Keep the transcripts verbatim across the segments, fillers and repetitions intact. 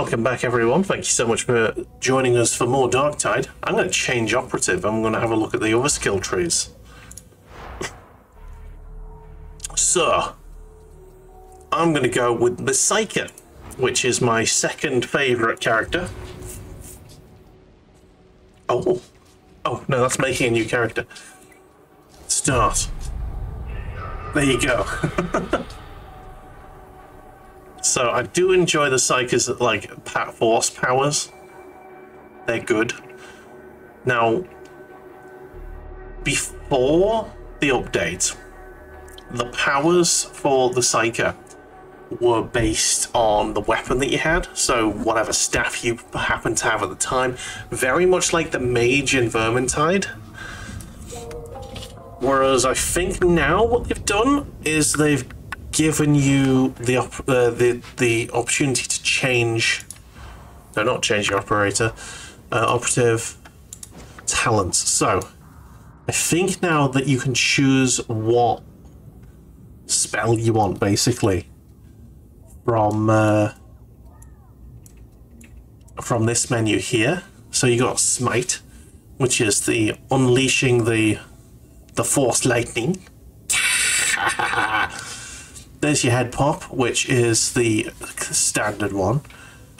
Welcome back, everyone. Thank you so much for joining us for more Darktide. I'm going to change operative. I'm going to have a look at the other skill trees. So, I'm going to go with the Psyker, which is my second favourite character. Oh. Oh, no, that's making a new character. Start. There you go. So I do enjoy the Psykers, like, pat force powers. They're good. Now, before the update, the powers for the Psyker were based on the weapon that you had, so whatever staff you happened to have at the time, very much like the mage in Vermintide. Whereas I think now what they've done is they've given you the op uh, the the opportunity to change, no, not change your operator, uh, operative talents. So I think now that you can choose what spell you want, basically. From uh, from this menu here, so you got Smite, which is the unleashing the the force lightning. There's your head pop, which is the standard one,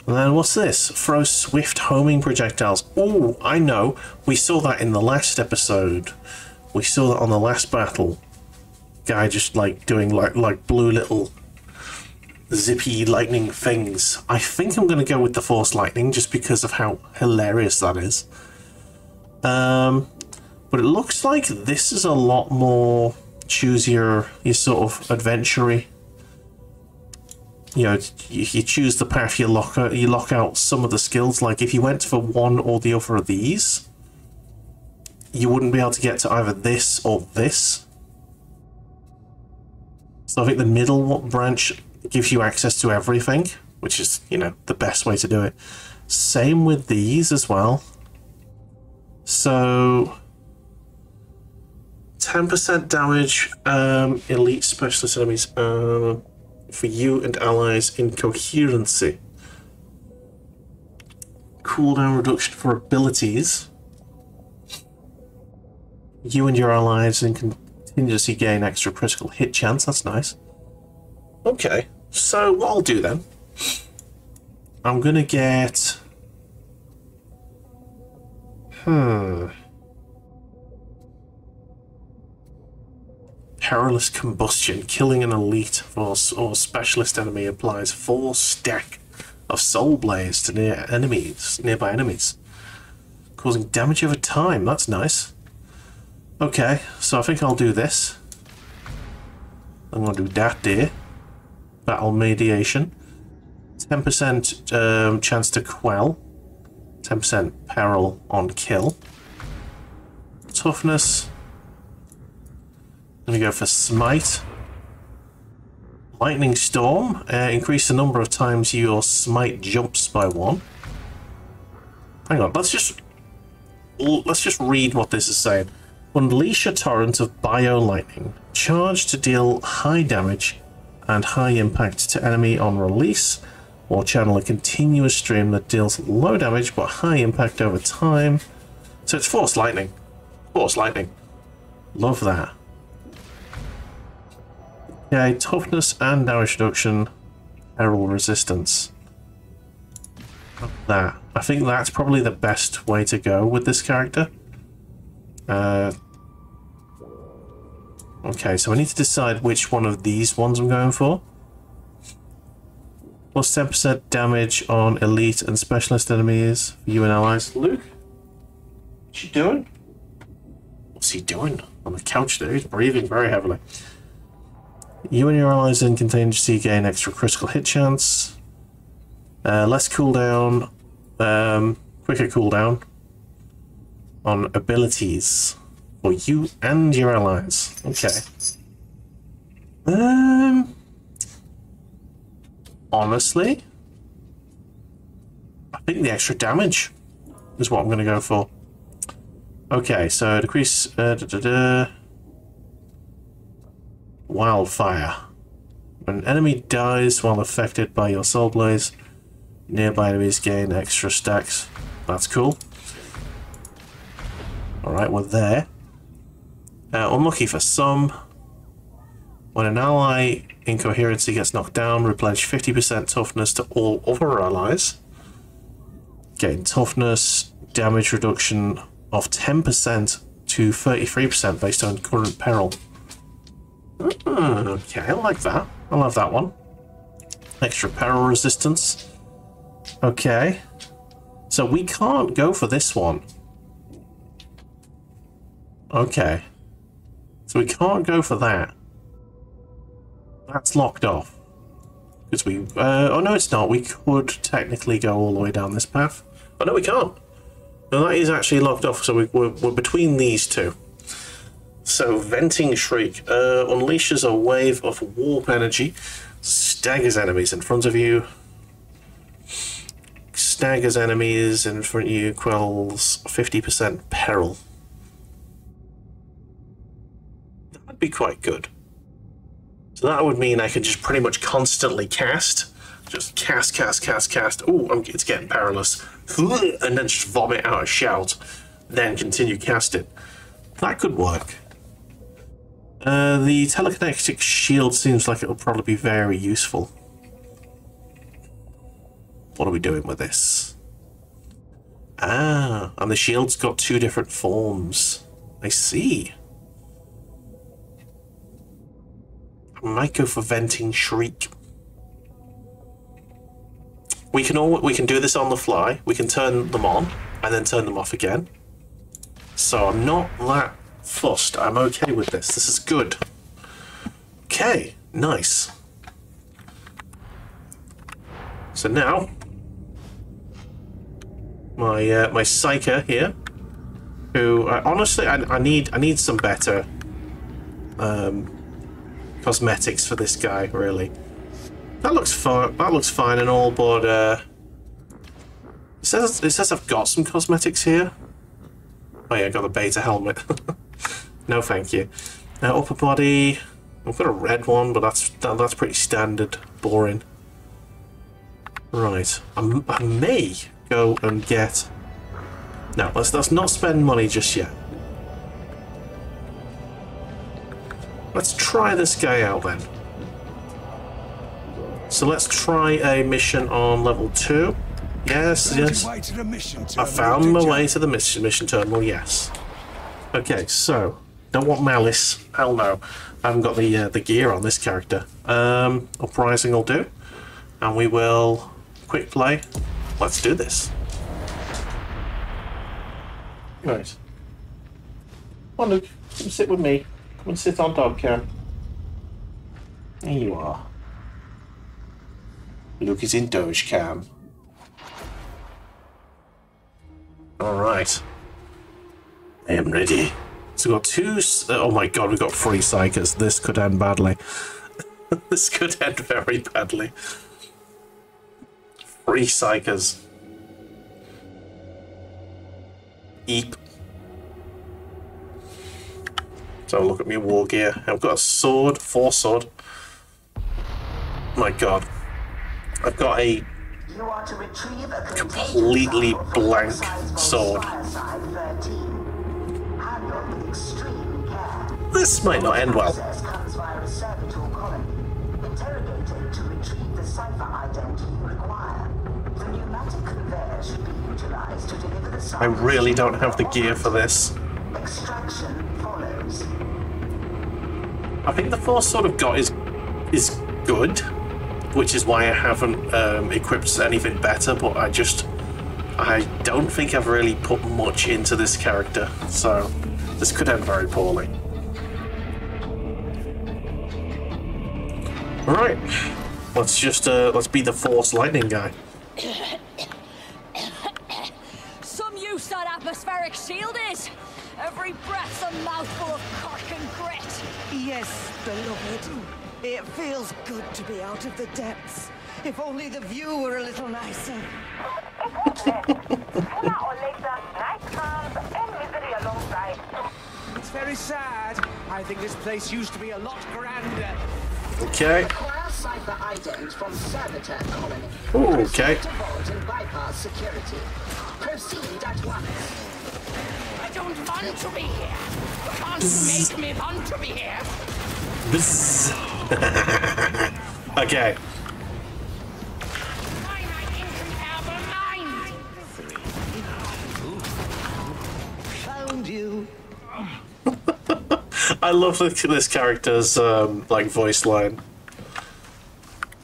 and then what's this? Throw swift homing projectiles. Oh, I know. We saw that in the last episode. We saw that on the last battle. Guy just like doing like like blue little zippy lightning things. I think I'm going to go with the force lightning just because of how hilarious that is. Um, but it looks like this is a lot more choose your, your sort of adventure-y. You know, you, you choose the path, you lock, you lock out some of the skills. Like if you went for one or the other of these, you wouldn't be able to get to either this or this. So I think the middle branch gives you access to everything, which is, you know, the best way to do it. Same with these as well. So ten percent damage, um, elite specialist enemies uh, for you and allies in coherency. Cooldown reduction for abilities. You and your allies in contingency gain extra critical hit chance. That's nice. Okay, so what I'll do then, I'm gonna get, hmm, Perilous Combustion, killing an elite or, or specialist enemy applies four stack of soul blaze to near enemies, nearby enemies, causing damage over time. That's nice. Okay, so I think I'll do this. I'm gonna do that there. Battle mediation, ten percent um, chance to quell, ten percent peril on kill, toughness, let me go for smite, lightning storm, uh, increase the number of times your smite jumps by one. Hang on, let's just, let's just read what this is saying. Unleash a torrent of bio lightning, charge to deal high damage and high impact to enemy on release, or channel a continuous stream that deals low damage but high impact over time. So it's force lightning. Force lightning. Love that. Okay, toughness and damage reduction, peril resistance. Love that. I think that's probably the best way to go with this character. Uh, Okay, so I need to decide which one of these ones I'm going for. Plus ten percent damage on elite and specialist enemies for you and allies. Luke? What's he doing? What's he doing? On the couch there, he's breathing very heavily. You and your allies in contingency gain extra critical hit chance. Uh, less cooldown. Um, quicker cooldown. On abilities. For you and your allies. Okay. Um. Honestly, I think the extra damage is what I'm going to go for. Okay, so decrease. Uh, da, da, da. Wildfire. When an enemy dies while affected by your soul blaze, Nearby enemies gain extra stacks. That's cool. Alright, we're there. Uh, unlucky for some. When an ally in coherency gets knocked down, replenish fifty percent toughness to all other allies. Gain toughness, damage reduction of ten percent to thirty-three percent based on current peril. Mm, okay, I like that. I love that one. Extra peril resistance. Okay. So we can't go for this one. Okay. So we can't go for that. That's locked off. Because we... Uh, oh, no, it's not. We could technically go all the way down this path. Oh, no, we can't. No, that is actually locked off, so we, we're, we're between these two. So, Venting Shriek uh, unleashes a wave of warp energy, staggers enemies in front of you, staggers enemies in front of you, quells fifty percent peril. That would be quite good. So that would mean I could just pretty much constantly cast. Just cast, cast, cast, cast. Ooh, it's getting perilous. And then just vomit out a shout. Then continue casting. That could work. Uh, the telekinetic shield seems like it'll probably be very useful. What are we doing with this? Ah, and the shield's got two different forms. I see. I might go for Venting Shriek. We can all we can do this on the fly. We can turn them on and then turn them off again. So I'm not that fussed. I'm okay with this. This is good. Okay, nice. So now my uh, my Psyker here, who I, honestly I, I need I need some better. Um. Cosmetics for this guy, really. That looks fine. That looks fine and all, but uh, it says it says I've got some cosmetics here. Oh yeah, I got the beta helmet. No, thank you. Now upper body, I've got a red one, but that's that, that's pretty standard, boring. Right, I'm, I may go and get. No, let's let's not spend money just yet. Let's try this guy out then. So let's try a mission on level two. Yes, yes. I found my way to the mission mission terminal, yes. Okay, so don't want malice. Hell no. I haven't got the uh, the gear on this character. Um, uprising will do. And we will quick play. Let's do this. Right. Come on, Luke. Come sit with me. Come and sit on Doge Cam. There you are. Luke is in Doge Cam. Alright. I am ready. So we've got two... Oh my god, we've got three Psykers. This could end badly. This could end very badly. Three Psykers. Eep. So look at me war gear. I've got a sword, four sword. My god. I've got a completely blank sword. This might not end well. I really don't have the gear for this. I think the force sword I've got is is good, which is why I haven't um, equipped anything better, but I just I don't think I've really put much into this character, so this could end very poorly. Alright, let's just uh, let's be the force lightning guy. Some use that atmospheric shield is. Every breath's a mouthful of cock and grit. Yes, beloved. It feels good to be out of the depths. If only the view were a little nicer. It's very sad. I think this place used to be a lot grander. Okay. cipher items from Servitor Colony. Ooh, okay. Proceed to vault and bypass security. Proceed at once. I don't want to be here. Can't Bzz. Make me want to be here. Bzz. Okay. Found you. I love this character's um, like voice line.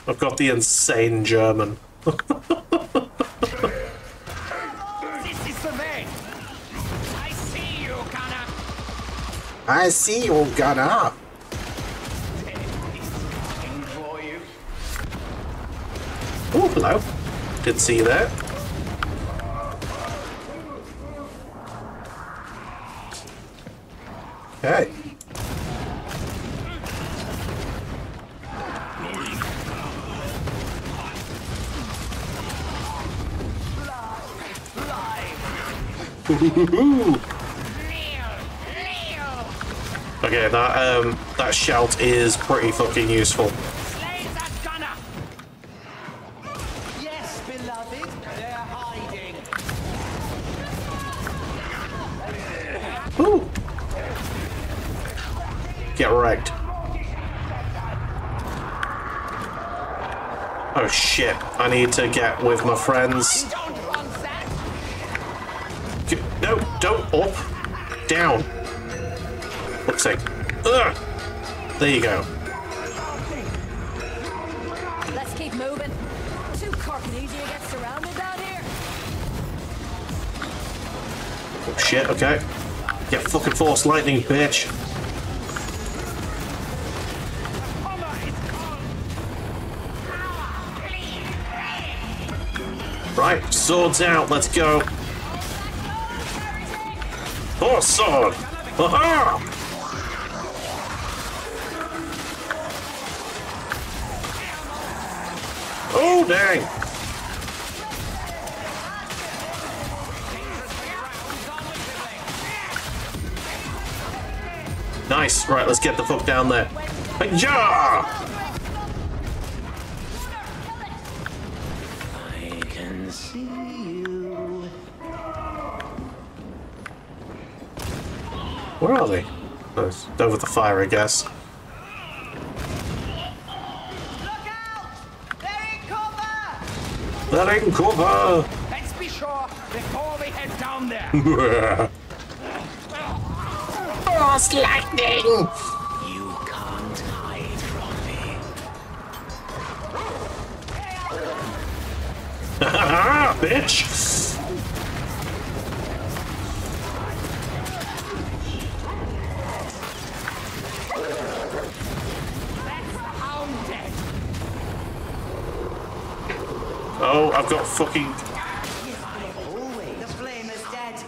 I've got the insane German. This is the thing. I see you, Gunnar. I see you, Gunnar. Oh, hello. Didn't see you there. Okay. Okay, that um that shout is pretty fucking useful. Yes, beloved, they're hiding. Ooh. Get wrecked. Oh shit, I need to get with my friends. No, don't up, down. Looks like. Ugh. There you go. Let's keep moving. Too corkin' easy to get surrounded out here. Oh shit. Okay. Get fucking force lightning, bitch. Right, swords out. Let's go. Oh, sword! Aha! Oh, dang! Nice. Right, let's get the fuck down there. Hi-yah! I can see you. Where are they? Oh, it's over the fire, I guess. Look out! They're in cover! They're in cover! Let's be sure before we head down there! Force lightning! You can't hide from me. Haha, bitch! Oh, I've got fucking... The flame is dead.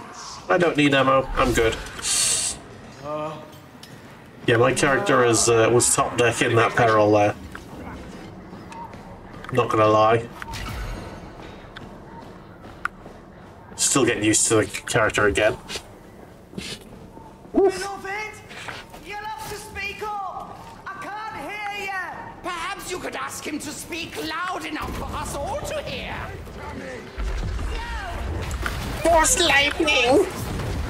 I don't need ammo. I'm good. Uh, yeah, my character is uh, was top deck in that peril there. Not gonna lie. Still getting used to the character again. Woof. You'll have to speak up. I can't hear you. Perhaps you could ask him to speak loud enough for us all. Force lightning!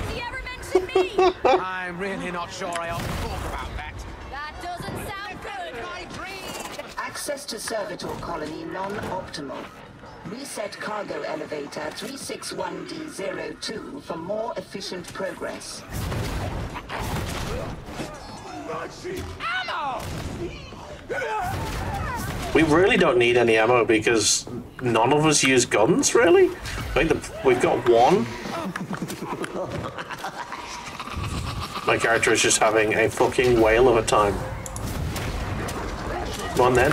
He ever mentioned me? I'm really not sure I ought to talk about that. That doesn't sound good. My dream. Access to Servitor Colony non-optimal. Reset cargo elevator three six one D zero two for more efficient progress. Ammo! We really don't need any ammo because none of us use guns, really? I think the, we've got one. My character is just having a fucking whale of a time. Come on then.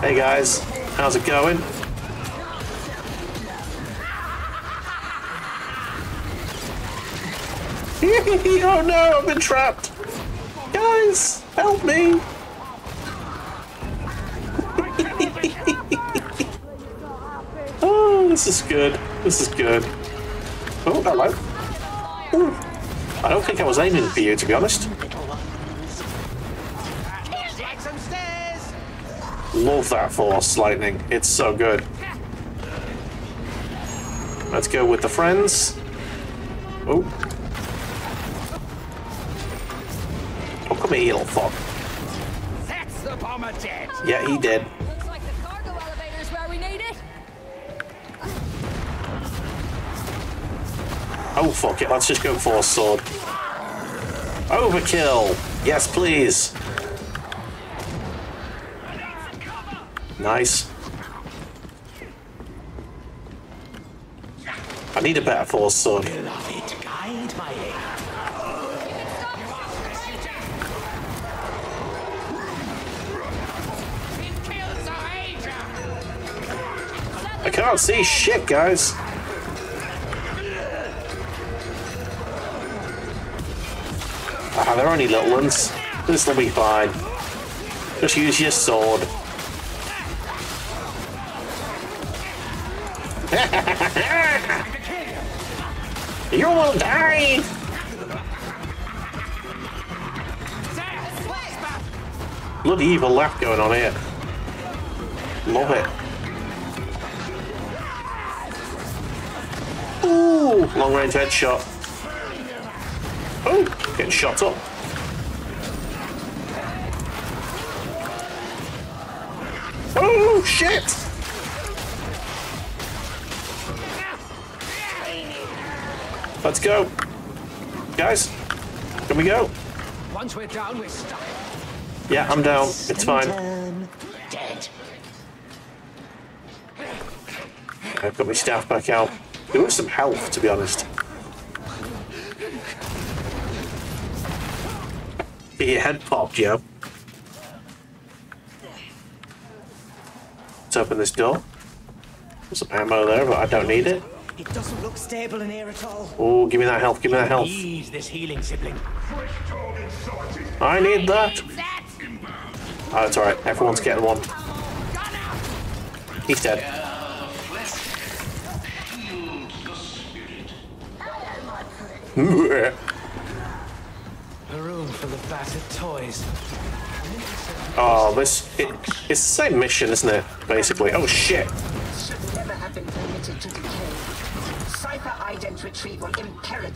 Hey guys, how's it going? Oh no, I've been trapped! Guys, help me! Oh, this is good. This is good. Oh, hello. Ooh. I don't think I was aiming for you, to be honest. Love that force lightning. It's so good. Let's go with the friends. Oh. Oh, come here, little fuck. That's the bomber dead. Yeah, he did. Looks like the cargo elevator's where we need it. Oh, fuck it. Let's just go for a sword. Overkill. Yes, please. Nice. I need a better force sword. I can't see shit, guys. Ah, they're only little ones. This'll be fine. Just use your sword. You will die! Bloody evil laugh going on here. Love it. Ooh! Long range headshot. Oh! Getting shot up. Oh, shit! Let's go. Guys, can we go? Once we're down, we're stuck. Yeah, I'm down. It's fine. Dead. I've got my staff back out. They want some health, to be honest. Get your head popped, yo. Let's open this door. There's some ammo there, but I don't need it. It doesn't look stable in here at all. Oh, give me that health, give me that health. Ease this healing, sibling. I need that. Oh, that's alright. Everyone's getting one. He's dead. A room full of battered toys. Oh, this it, it's the same mission, isn't it? Basically. Oh shit.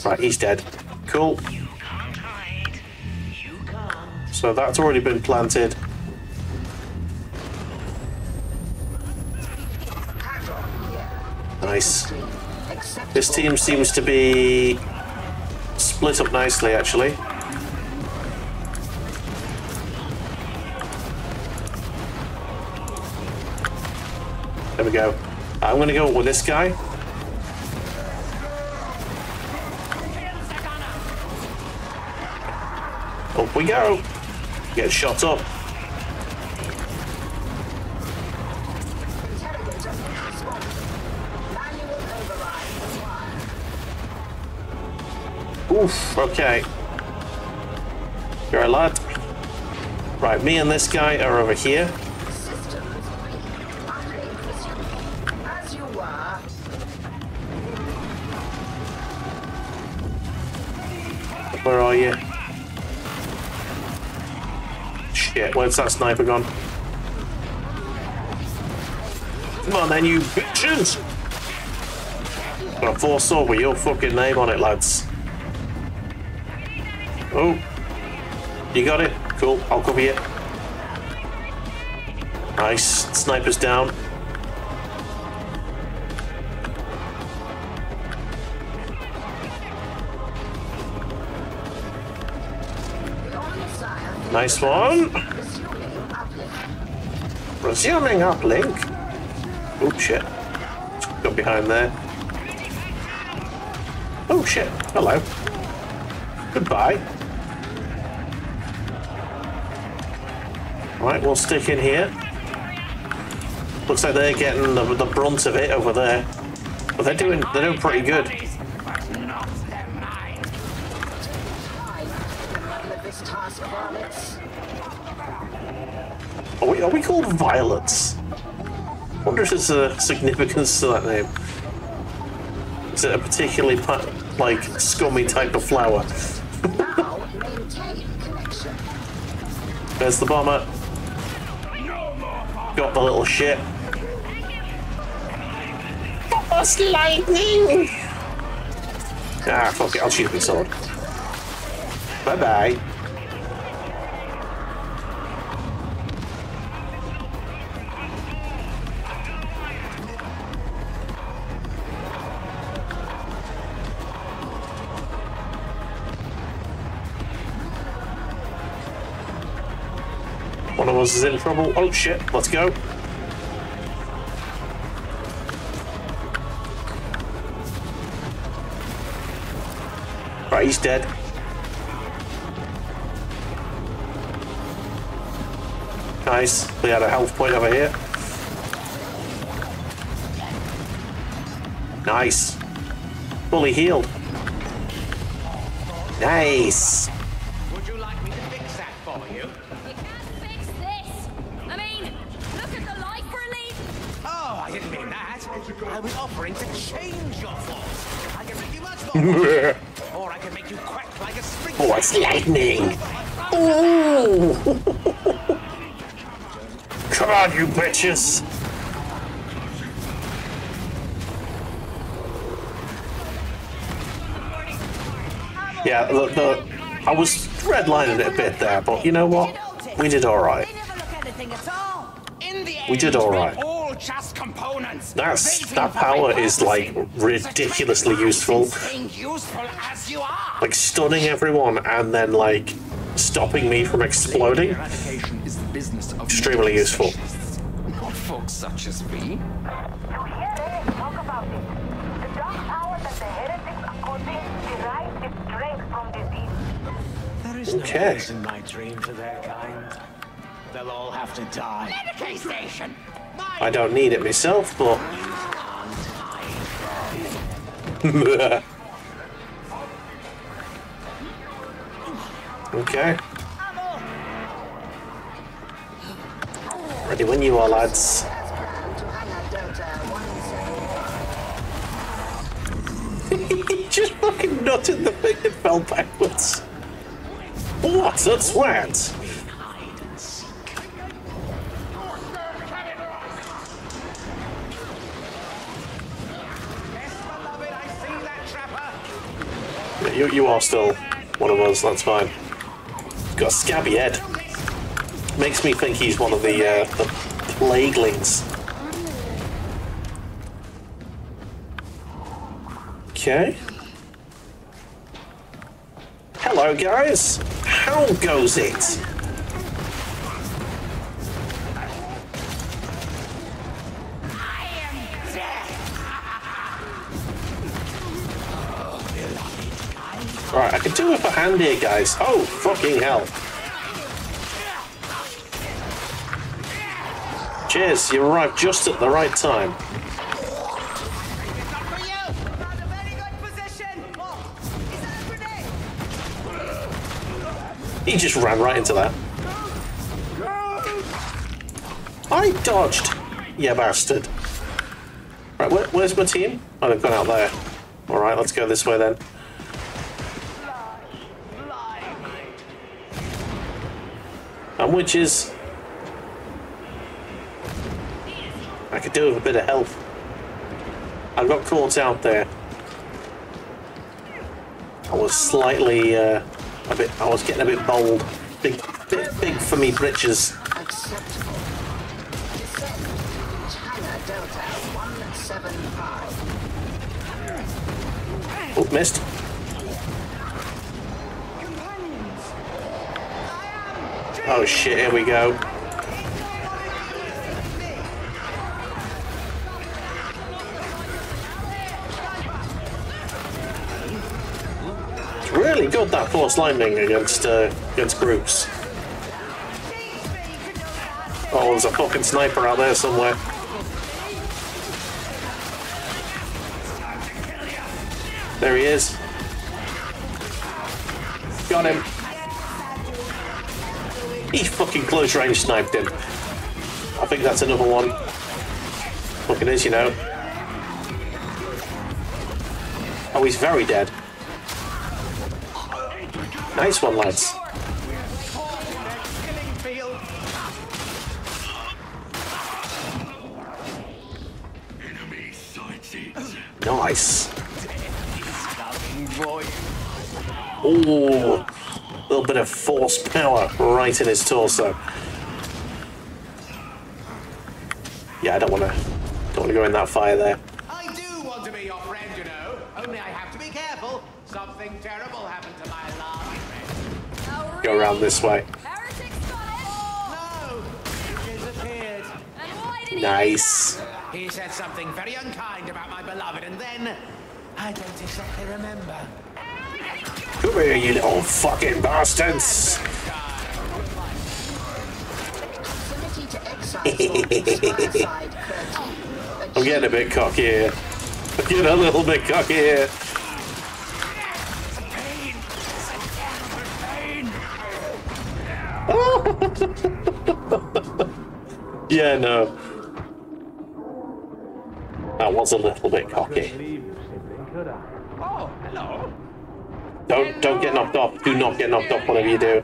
Right, he's dead. Cool. You can't hide. You can't. So that's already been planted. Nice. This team seems to be split up nicely, actually. There we go. I'm going to go with this guy. Up we go. Get shot up. Oof, okay. You're a lad. Right, me and this guy are over here. Where are you? Shit, where's that sniper gone? Come on then, you bitches! Got a four sword with your fucking name on it, lads. Oh. You got it? Cool, I'll cover you. Nice, sniper's down. Nice one. Resuming uplink. Oh shit. Got behind there. Oh shit. Hello. Goodbye. Right, we'll stick in here. Looks like they're getting the, the brunt of it over there. But they're doing they're doing pretty good. Are we, are we called Violets? I wonder if there's a significance to that name. Is it a particularly, like, scummy type of flower? Now maintain connection. There's the bomber. Got the little shit. Boss lightning! Ah, fuck it, I'll shoot my sword. Bye bye. One of us is in trouble. Oh shit, let's go. Right, he's dead. Nice, we had a health point over here. Nice. Fully healed. Nice. I was offering to change your force. I can make you much more. Or I can make you quack like a spring. Oh, it's lightning. Ooh. Come on, you bitches. Yeah, the, the, I was redlining it a bit there, but you know what? We did all right. We did all right. Just components. That's, that power is like ridiculously useful. Like stunning everyone and then like stopping me from exploding. Extremely useful. Not folks such as me. There is no place in my dream for their kind. They'll all have to die. I don't need it myself, but okay. Ready when you are, lads. He just fucking nutted the thing and fell backwards. What a twat! You, you are still one of us, that's fine. He's got a scabby head. Makes me think he's one of the, uh, the plaguelings. Okay. Hello, guys. How goes it? Alright, I can do it for hand here, guys. Oh, fucking hell. Cheers, you arrived just at the right time. He just ran right into that. I dodged, you bastard. Right, where, where's my team? Oh, they've gone out there. Alright, let's go this way then. And which is, I could do with a bit of help. I got caught out there. I was slightly uh, a bit. I was getting a bit bold, big, bit big for me britches. Oh, missed. Oh shit, here we go. It's really good, that force lightning against, uh, against groups. Oh, there's a fucking sniper out there somewhere. There he is. Got him. He fucking close range sniped him. I think that's another one. Fucking is, you know. Oh, he's very dead. Nice one, lads. Nice. Ooh, a little bit of force power right in his torso. Yeah, I don't want to, don't want to go in that fire there. I do want to be your friend, you know. Only I have to be careful. Something terrible happened to my alarm. No, go around this way. No, he disappeared. And why did he nice. He said something very unkind about my beloved, and then I don't exactly remember. Come here, you little fucking bastards! I'm getting a bit cocky here. I'm getting a little bit cocky here. Yeah, no. That was a little bit cocky. Oh, hello. Don't don't get knocked off. Do not get knocked off, whatever you do.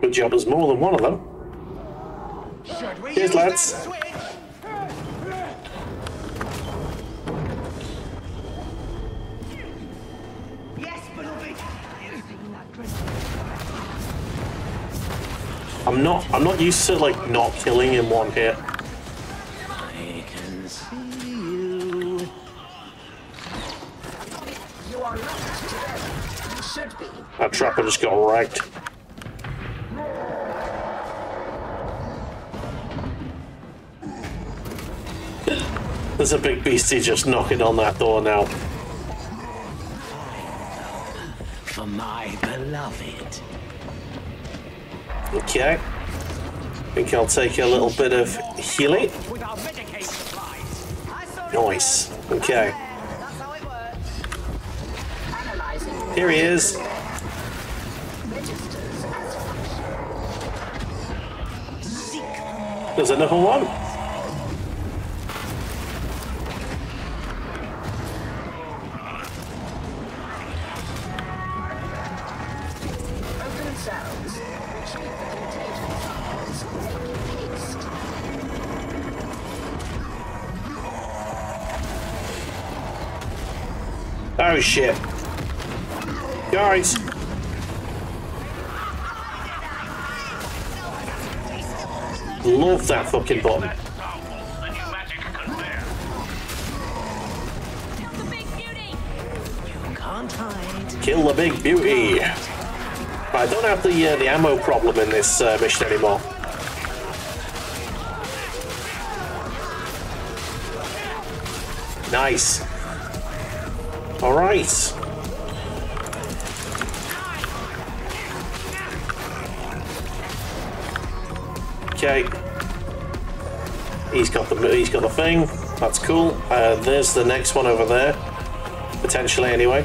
Good job, there's more than one of them. Cheers, lads. I'm not I'm not used to like not killing in one hit. That trapper just got wrecked. There's a big beastie just knocking on that door now. For my beloved. Okay. I think I'll take a little bit of healing. Nice. Okay. Here he is. There's another one. Oh shit. Guys! Love that fucking button. Kill the big beauty! I don't have the uh, the ammo problem in this uh, mission anymore. Nice. All right. Okay, he's got the he's got the thing. That's cool. Uh, there's the next one over there, potentially anyway.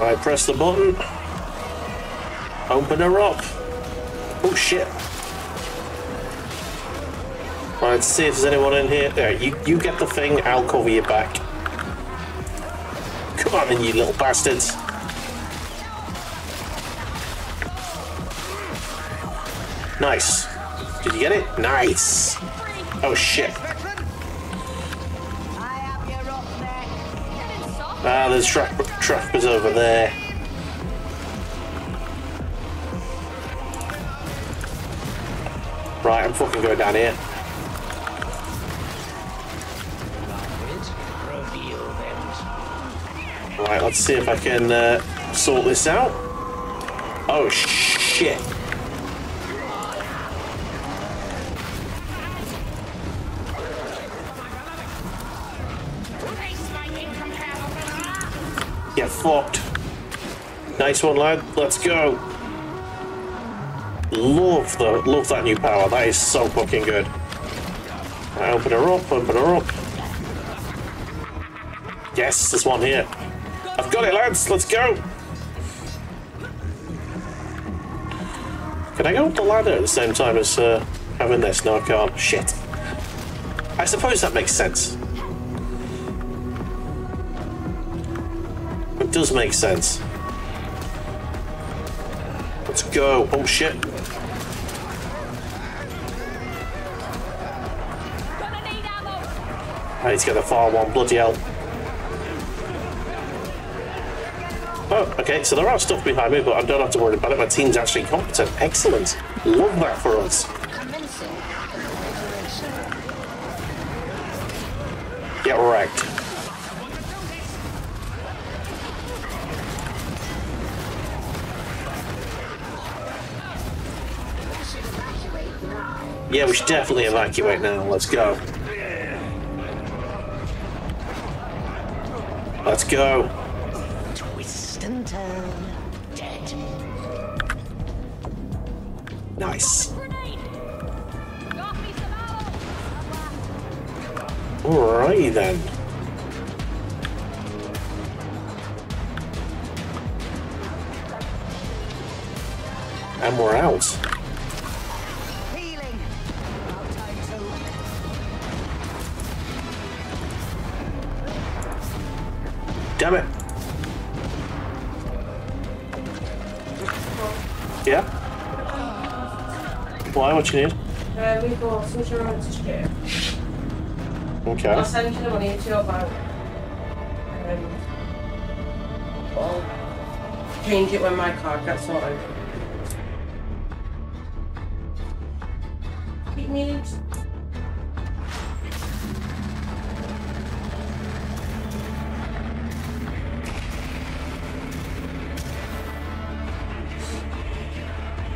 Right, press the button. Open her up. Oh shit! Right, see if there's anyone in here. There, you you get the thing. I'll cover your back. Come on, then, you little bastards. Nice. Did you get it? Nice. Oh shit. Ah, there's tra trappers over there. Right, I'm fucking going down here. Right, let's see if I can uh, sort this out. Oh shit. Get fucked. Nice one, lad. Let's go. Love the love that new power. That is so fucking good. I open her up, open her up. Yes, there's one here. I've got it, lads. Let's go. Can I go up the ladder at the same time as uh, having this? No, I can't. Shit. I suppose that makes sense. It does make sense. Let's go. Oh, shit. I need to get the far one. Bloody hell. Oh, okay, so there are stuff behind me, but I don't have to worry about it. My team's actually competent. Excellent. Love that for us. Get wrecked. Yeah, we should definitely evacuate now. Let's go. Let's go. Twist and turn. Dead. Nice. Alrighty then. And we're out. Damn it. Yeah? Why? What you need? Uh, we've got some insurance to get. Okay. I'll send you the money to your bank. Um, I'll change it when my card gets sorted. Keep me.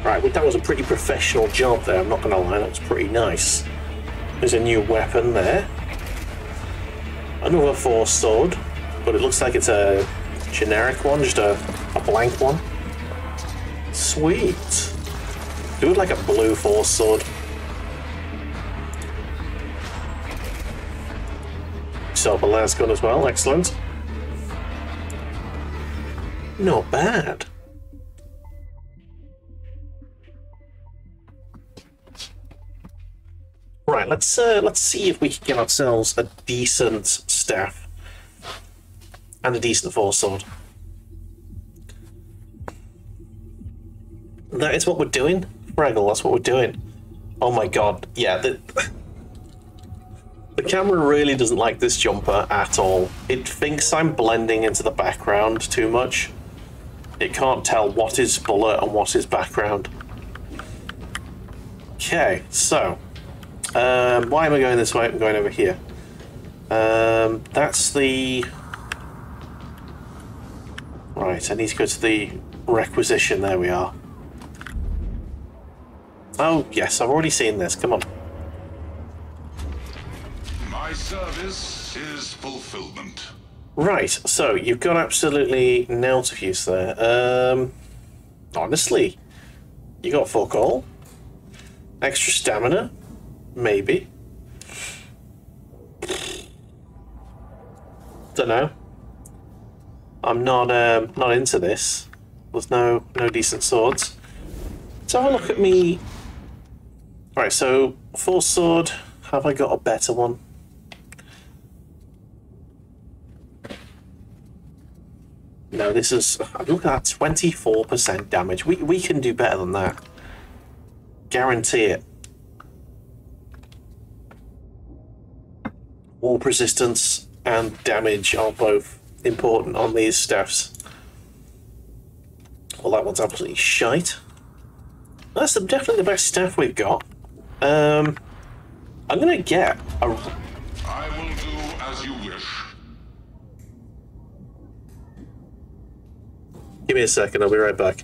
Right, that was a pretty professional job there, I'm not gonna lie, that was pretty nice. There's a new weapon there. Another force sword, but it looks like it's a generic one, just a, a blank one. Sweet. Do it like a blue force sword. Self a last gun as well, excellent. Not bad. Right, let's uh, let's see if we can get ourselves a decent staff and a decent force sword. That is what we're doing, Fraggle. That's what we're doing. Oh my god, yeah. The, the camera really doesn't like this jumper at all. It thinks I'm blending into the background too much. It can't tell what is bullet and what is background. Okay, so. Um, why am I going this way? I'm going over here. Um, that's the... Right, I need to go to the requisition. There we are. Oh, yes, I've already seen this. Come on. My service is fulfillment. Right, so you've got absolutely no use there. Um, honestly, you got fuck all. Extra stamina. Maybe. Don't know. I'm not um, not into this. There's no no decent swords. Let's have a look at me. All right, so force sword. Have I got a better one? No, this is. Look at that, twenty-four percent damage. We we can do better than that. Guarantee it. Warp resistance and damage are both important on these staffs. Well, that one's absolutely shite. That's definitely the best staff we've got. Um, I'm gonna get a. I will do as you wish. Give me a second. I'll be right back.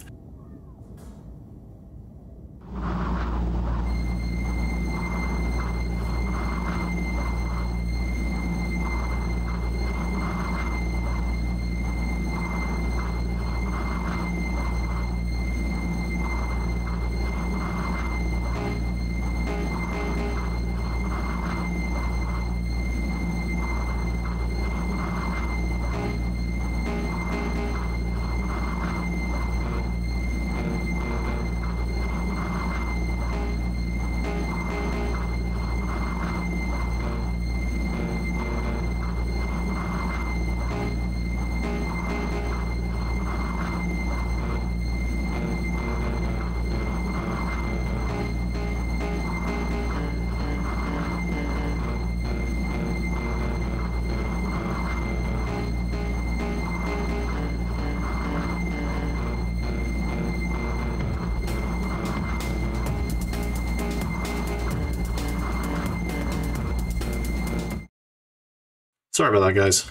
Sorry about that, guys.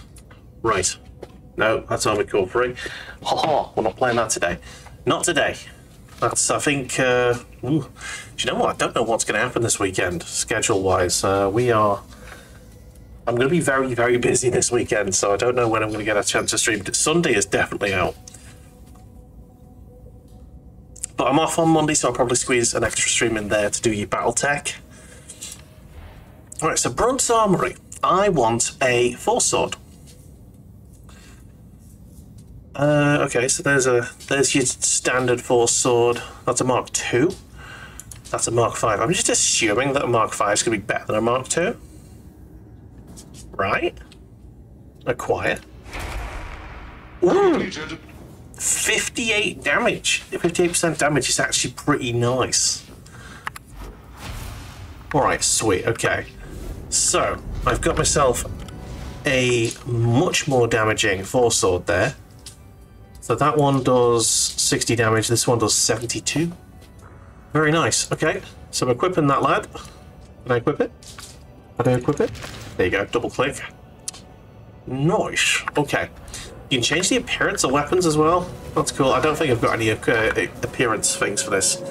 Right. No, that's Armored Core three. Ha ha, we're not playing that today. Not today. That's, I think, uh, ooh. Do you know what? I don't know what's going to happen this weekend, schedule-wise. Uh, we are... I'm going to be very, very busy this weekend, so I don't know when I'm going to get a chance to stream. Sunday is definitely out. But I'm off on Monday, so I'll probably squeeze an extra stream in there to do your battle tech. Alright, so Brunt's Armoury. I want a force sword. Uh, okay, so there's a there's your standard force sword. That's a Mark two. That's a Mark five. I'm just assuming that a Mark five is going to be better than a Mark two. Right? Acquire. Ooh! fifty-eight damage. fifty-eight percent damage is actually pretty nice. Alright, sweet, okay. So, I've got myself a much more damaging force sword there. So that one does sixty damage, this one does seventy-two. Very nice. Okay, so I'm equipping that lad. Can I equip it? Can I equip it? There you go, double click. Nice. Okay. You can change the appearance of weapons as well. That's cool. I don't think I've got any uh, appearance things for this.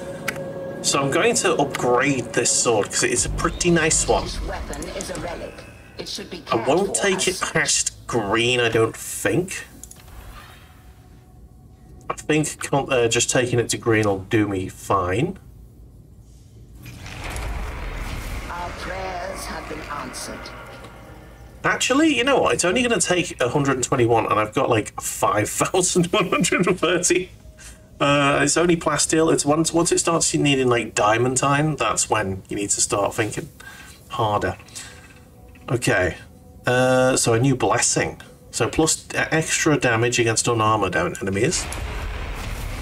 So I'm going to upgrade this sword because it's a pretty nice one. Each weapon is a relic. It should be I won't take us. It past green, I don't think. I think uh, just taking it to green will do me fine. Our prayers have been answered. Actually, you know what? It's only going to take one hundred twenty-one, and I've got like five thousand one hundred thirty. Uh, it's only plasteel. It's once once it starts needing like diamantine, that's when you need to start thinking harder. Okay, uh, so a new blessing. So plus extra damage against unarmored enemies.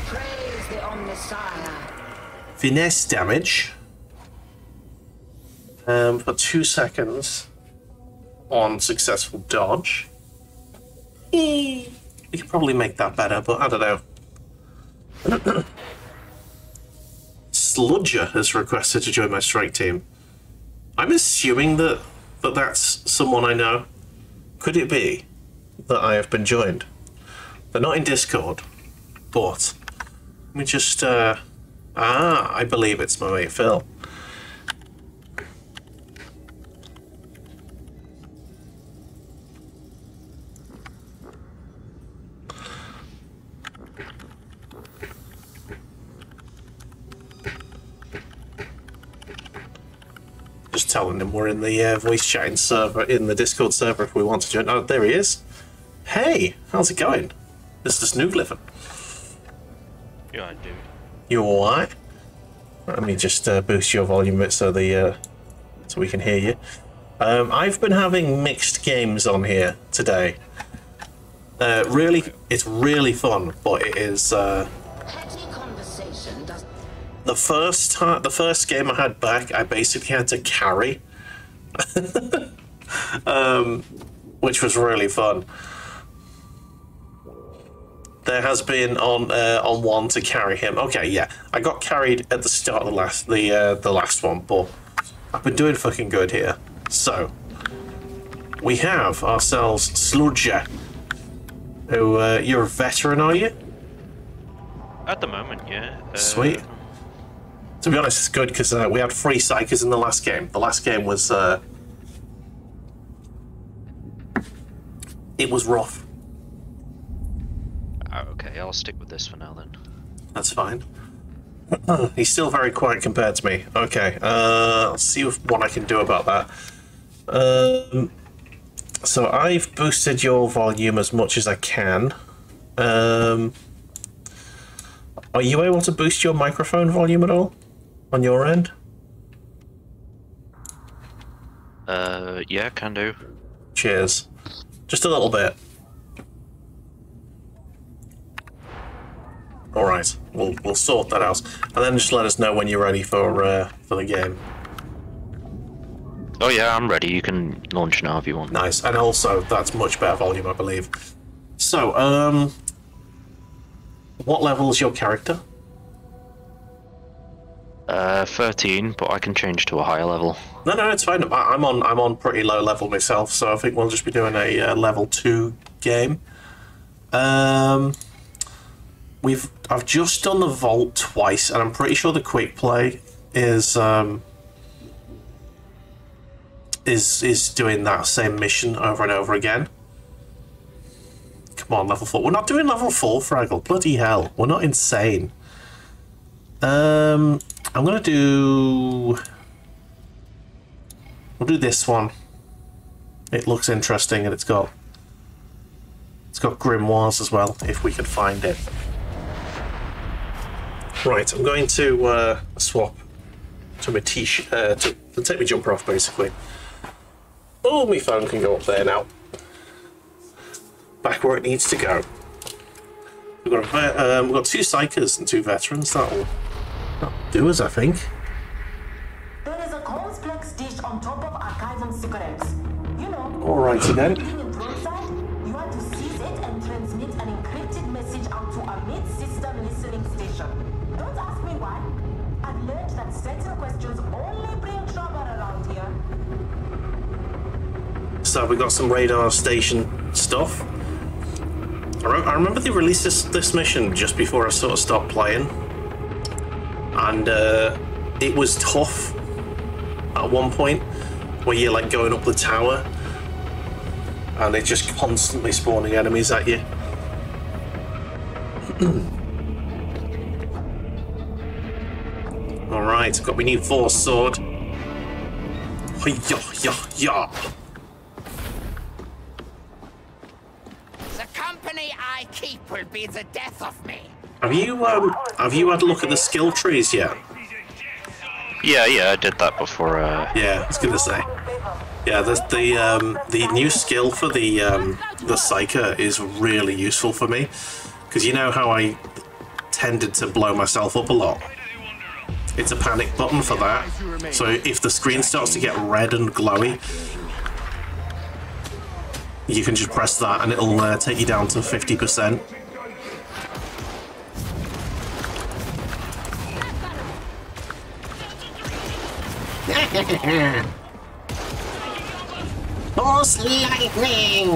Praise the Omnissiah. Finesse damage. Um, for two seconds on successful dodge. We could probably make that better, but I don't know. Sludger has requested to join my strike team. I'm assuming that, that that's someone I know. Could it be that I have been joined? They're not in Discord, but let me just uh ah I believe it's my mate Phil. Just telling him we're in the uh, voice chatting server in the Discord server if we want to join. Oh, there he is. Hey, how's it going? This is Snoogliffin. You alright, dude? You alright? Let me just uh, boost your volume a bit so the uh, so we can hear you. Um, I've been having mixed games on here today. Uh, really, it's really fun, but it is uh, the first time. The first game I had back, I basically had to carry, um, which was really fun. There has been on uh, on one to carry him. Okay, yeah, I got carried at the start of the last the uh, the last one, but I've been doing fucking good here. So we have ourselves Sludger. Who uh, you're a veteran, are you? At the moment, yeah. Uh... Sweet. To be honest, it's good because uh, we had three Psykers in the last game. The last game was uh, it was rough. Okay, I'll stick with this for now then. That's fine. He's still very quiet compared to me. Okay, uh, I'll see what I can do about that. Um, so I've boosted your volume as much as I can. Um, are you able to boost your microphone volume at all on your end? Uh, yeah, can do. Cheers. Just a little bit. All right, we'll we'll sort that out, and then just let us know when you're ready for uh, for the game. Oh yeah, I'm ready. You can launch now if you want. Nice, and also that's much better volume, I believe. So, um, what level is your character? Uh, thirteen, but I can change to a higher level. No, no, it's fine. I, I'm on, I'm on pretty low level myself, so I think we'll just be doing a uh, level two game. Um, we've, I've just done the vault twice, and I'm pretty sure the quick play is um, is is doing that same mission over and over again. Come on, level four. We're not doing level four, Fraggle. Bloody hell, we're not insane. Um, I'm gonna do. We'll do this one. It looks interesting, and it's got. It's got grimoires as well, if we can find it. Right, I'm going to uh, swap to my t-shirt uh, to, to take my jumper off, basically. Oh, my phone can go up there now. Back where it needs to go. We've got a, um, we've got two psykers and two veterans. That'll, that'll do us, I think. There is a complex dish on top of archival cigarettes. You know. All righty then. You have to seize it and transmit an encrypted message out to a mid-system listening station. Don't ask me why. I've learned that certain questions only bring trouble around here. So we got some radar station stuff. I remember they released this, this mission just before I sort of stopped playing, and uh, it was tough at one point where you're like going up the tower and they're just constantly spawning enemies at you. Alright, I've got my new force sword. Hi-yah, yah, yah. I keep will be the death of me. Have you um have you had a look at the skill trees yet? Yeah, yeah, I did that before. Uh... Yeah, I was gonna say. Yeah, the the um the new skill for the um the Psyker is really useful for me, because you know how I tended to blow myself up a lot. It's a panic button for that. So if the screen starts to get red and glowy, you can just press that and it'll uh, take you down to fifty percent. Force lightning!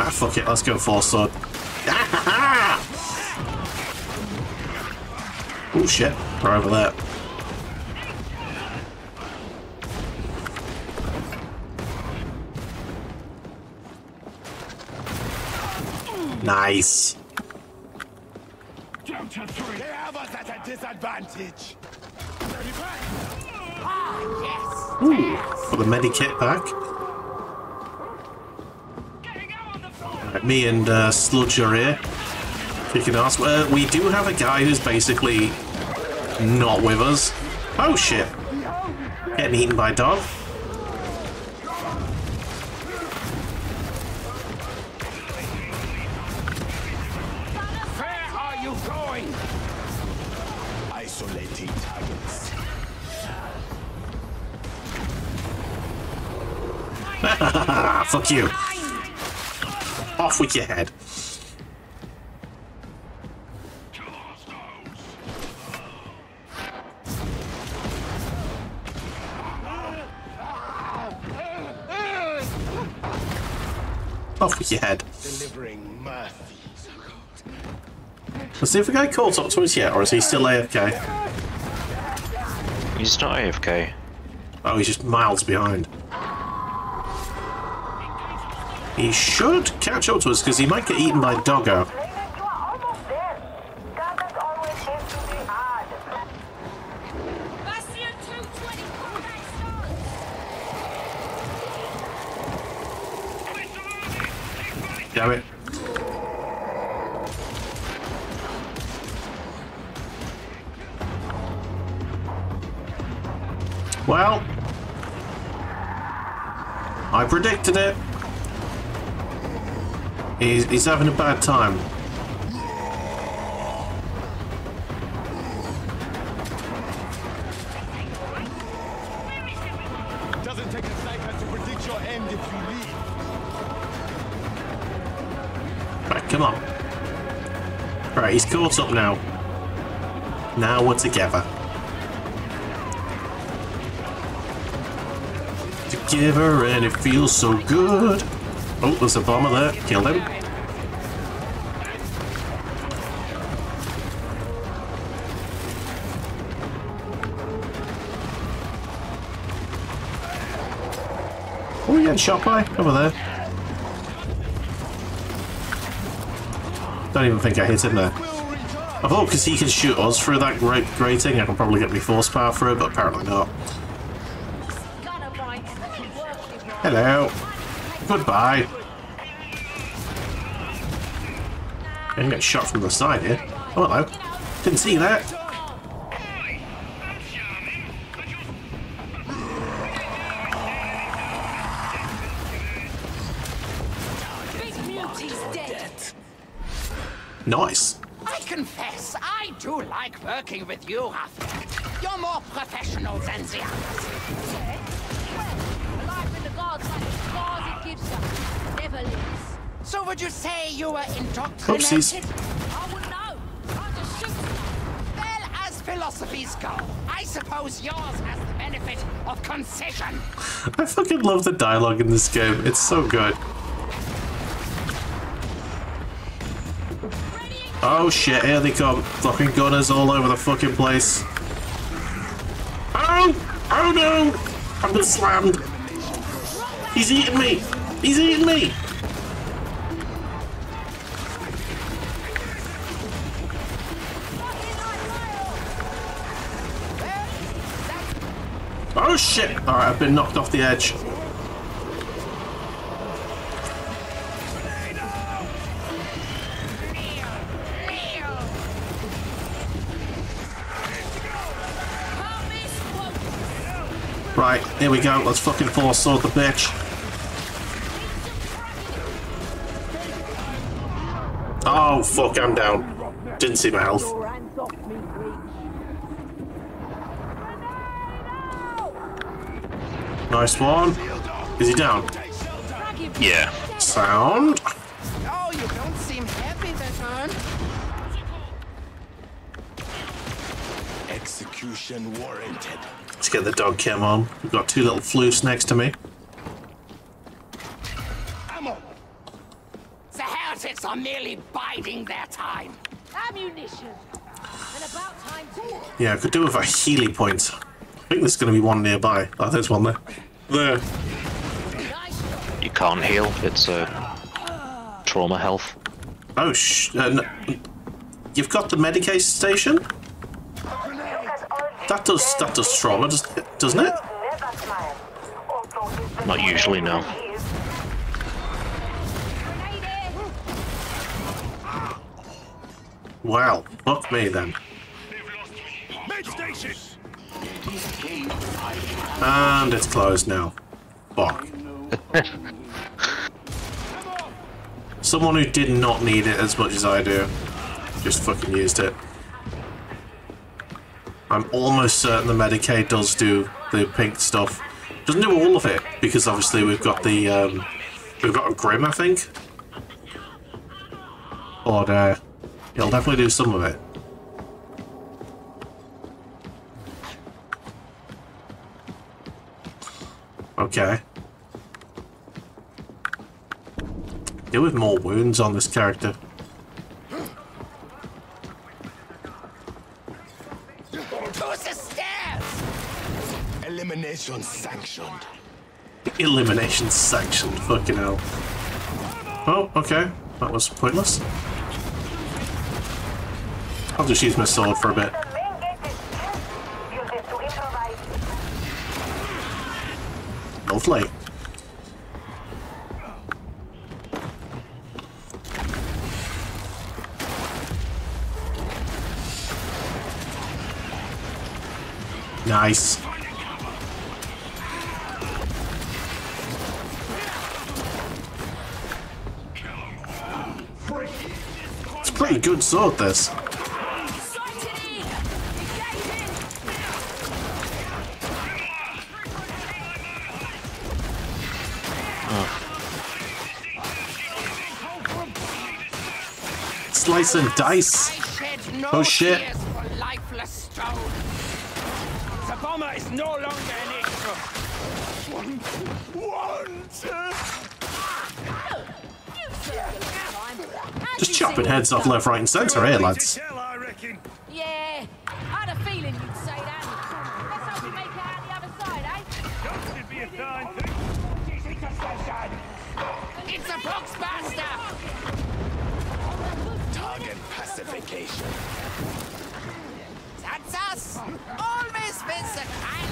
Ah, fuck it, let's go force sword. Oh shit, they're over there. Nice. They have us at a disadvantage. Ah, yes. Ooh, for the medikit back. Right, me and uh, Sludger here. You can ask. Uh, we do have a guy who's basically not with us. Oh shit! Getting eaten by a dog. Fuck you. Off with your head. Off with your head. Let's see if the guy caught up to us yet, or is he still A F K? He's not A F K. Oh, he's just miles behind. He should catch up to us, because he might get eaten by Doggo. Damn it. Well, I predicted it. He's, he's having a bad time. Doesn't take a Psyker to predict your end if you leave. Right, come on. Right, he's caught up now. Now we're together. Together, and it feels so good. Oh, there's a bomber there. Killed him. Oh, we getting shot by? Over there. Don't even think I hit him there. I thought because he can shoot us through that great grating, I can probably get me force power through it, but apparently not. Hello. Goodbye. I can get shot from the side here. Oh, hello. Didn't see that. Nice. I confess, I do like working with you, Huff. You're more professional than the others. So would you say you were indoctrinated? Oopsies. I would know. I'll just shoot. Well, as philosophies go, I suppose yours has the benefit of concession. I fucking love the dialogue in this game. It's so good. Oh shit, here they come. Fucking gunners all over the fucking place. Oh! Oh no! I've been slammed! He's eating me! He's eating me! Oh shit! Alright, I've been knocked off the edge. Right, here we go. Let's fucking force sword the bitch. Oh fuck, I'm down. Didn't see my health. Nice one. Is he down? Yeah. Sound. Oh, you don't seem happy this time. Execution warranted. Let's get the dog cam on. We've got two little floofs next to me. The heretics are merely biding their time. Ammunition. And about time too. Yeah, I could do with a healing point. I think there's going to be one nearby. Oh, there's one there. There. You can't heal. It's a uh, trauma health. Oh, sh... Uh, no. You've got the Medicaid station? That does... that does trauma, doesn't it? Not usually, no. Well, fuck me then. Med station. And it's closed now. Fuck. Someone who did not need it as much as I do just fucking used it. I'm almost certain the Medicaid does do the pink stuff. Doesn't do all of it because obviously we've got the um, we've got a Grim, I think. Or uh, it'll definitely do some of it. Okay. Deal with more wounds on this character. Who's the stairs? Elimination sanctioned. Elimination sanctioned. Fucking hell. Oh, okay. That was pointless. I'll just use my sword for a bit. Lovely. Nice. It's a pretty good sword, this. Slice and dice. Oh shit. Just chopping heads off left, right, and centre here, lads. Yeah, I had a feeling you'd say that. Let's hope we make it out the other side, eh? That should be a darn thing. It's a box bastard! Target pacification. That's us! Always Vincent and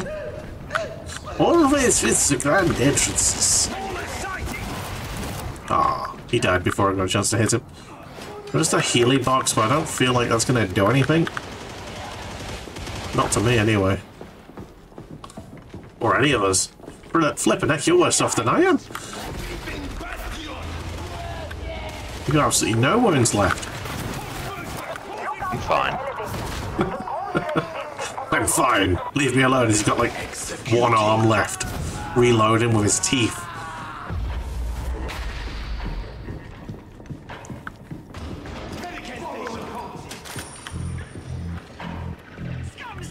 entrances. Always fits the grand entrances. Ah, oh, he died before I got a chance to hit him. Just a healing box, but I don't feel like that's going to do anything. Not to me, anyway. Or any of us. Flippin' heck, you're worse off than I am. You've got absolutely no wounds left. I'm fine. I'm fine. Leave me alone. He's got like one arm left. Reload him with his teeth.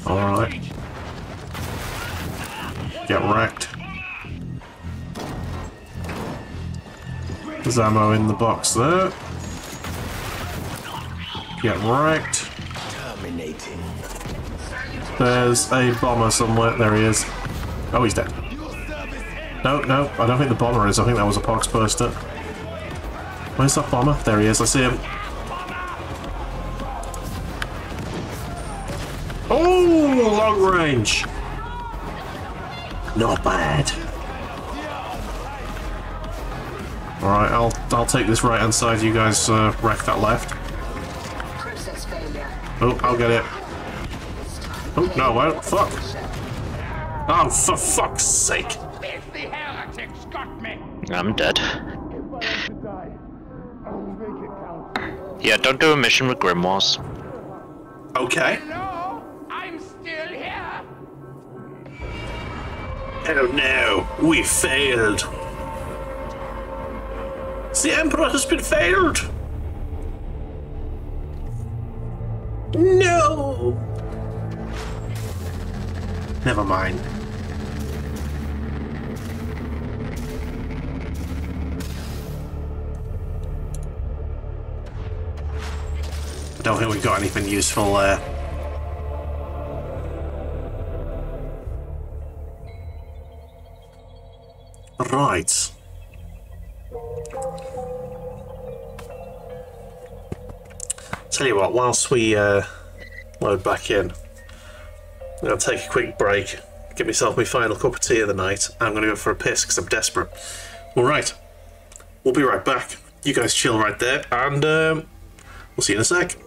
Alright. Get wrecked. There's ammo in the box there. Get wrecked. There's a bomber somewhere. There he is. Oh, he's dead. No, no, I don't think the bomber is. I think that was a pox burster. Where's that bomber? There he is. I see him. Oh, long range. Not bad. All right, I'll I'll take this right hand side. You guys uh, wreck that left. Oh, I'll get it. Oh no! Well, fuck. Oh, for fuck's sake! I'm dead. Yeah, don't do a mission with grimoires. Okay. Oh no, we failed. The Emperor has been failed. No. Never mind. I don't think we've got anything useful there. Uh, Right. Tell you what, whilst we uh, load back in, I'm going to take a quick break, get myself my final cup of tea of the night, and I'm going to go for a piss because I'm desperate. Alright, we'll be right back. You guys chill right there, and um, we'll see you in a sec.